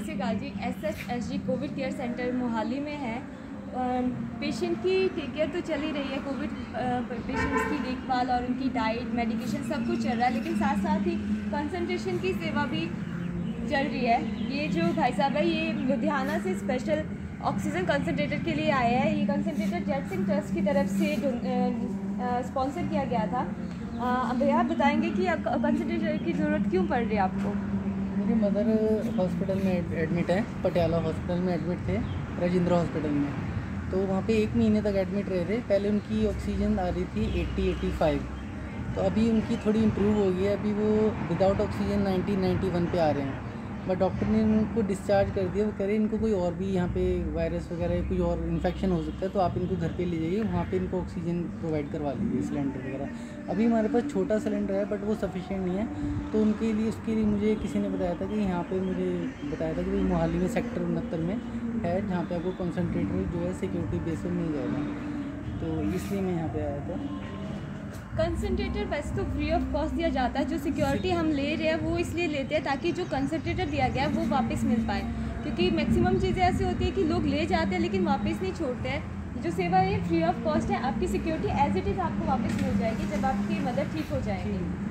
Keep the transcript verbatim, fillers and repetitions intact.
Rajendra Singh Ghazi S H S G Covid care centre Mohali में है। Patient की टेक केयर तो चल ही रही है, कोविड पेशेंट्स की देखभाल और उनकी डाइट, मेडिकेशन सब कुछ चल रहा है, लेकिन साथ साथ ही कंसल्टेशन की सेवा भी चल रही है। ये जो भाई साहब है ये लुधियाना से स्पेशल ऑक्सीजन कंसनट्रेटर के लिए आया है। ये कंसनट्रेटर जेट सिंह ट्रस्ट की तरफ से स्पॉन्सर किया गया था। अब आप बताएंगे कि कंसनट्रेटर की ज़रूरत क्यों पड़ रही है आपको? मेरी मदर हॉस्पिटल में एडमिट है, पटियाला हॉस्पिटल में एडमिट थे, राजेंद्र हॉस्पिटल में, तो वहाँ पे एक महीने तक एडमिट रहे थे। पहले उनकी ऑक्सीजन आ रही थी अस्सी पचासी, तो अभी उनकी थोड़ी इम्प्रूव हो गई है, अभी वो विदाउट ऑक्सीजन नब्बे इक्यानवे पे आ रहे हैं। बट डॉक्टर ने इनको डिस्चार्ज कर दिया, वो कह रहे हैं इनको कोई और भी यहाँ पे वायरस वगैरह कोई और इन्फेक्शन हो सकता है, तो आप इनको घर पे ले जाइए, वहाँ पे इनको ऑक्सीजन प्रोवाइड करवा लीजिए, सिलेंडर वगैरह। अभी हमारे पास छोटा सिलेंडर है बट वो सफिशिएंट नहीं है, तो उनके लिए उसके लिए मुझे किसी ने बताया था कि यहाँ पे मुझे बताया था कि मोहाली में सेक्टर उनहत्तर में है, जहाँ पर आपको कंसनट्रेटर जो है सिक्योरिटी बेस पर मिल जाएगा, तो इसलिए मैं यहाँ पर आया था। कंसनट्रेटर वैसे तो फ्री ऑफ कॉस्ट दिया जाता है, जो सिक्योरिटी हम ले रहे हैं वो इसलिए लेते हैं ताकि जो कंसनट्रेटर दिया गया है वो वापस मिल पाए, क्योंकि मैक्सिमम चीज़ें ऐसी होती है कि लोग ले जाते हैं लेकिन वापस नहीं छोड़ते हैं। जो सेवा है फ्री ऑफ कॉस्ट है, आपकी सिक्योरिटी एज इट इज़ आपको वापस मिल जाएगी जब आपकी मदद ठीक हो जाएगी।